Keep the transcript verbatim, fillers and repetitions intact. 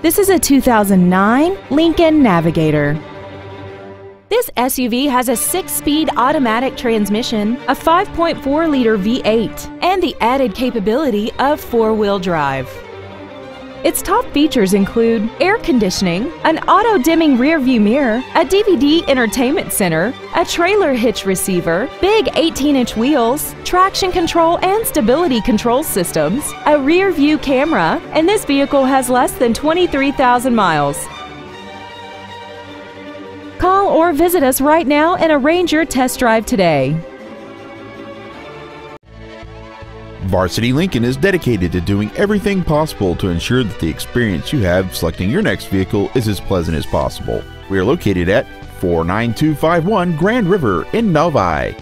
This is a two thousand nine Lincoln Navigator. This S U V has a six-speed automatic transmission, a five point four liter V eight, and the added capability of four-wheel drive. Its top features include air conditioning, an auto-dimming rearview mirror, a D V D entertainment center, a trailer hitch receiver, big eighteen inch wheels, traction control and stability control systems, a rear-view camera, and this vehicle has less than twenty-three thousand miles. Call or visit us right now and arrange your test drive today. Varsity Lincoln is dedicated to doing everything possible to ensure that the experience you have selecting your next vehicle is as pleasant as possible. We are located at four nine two five one Grand River in Novi.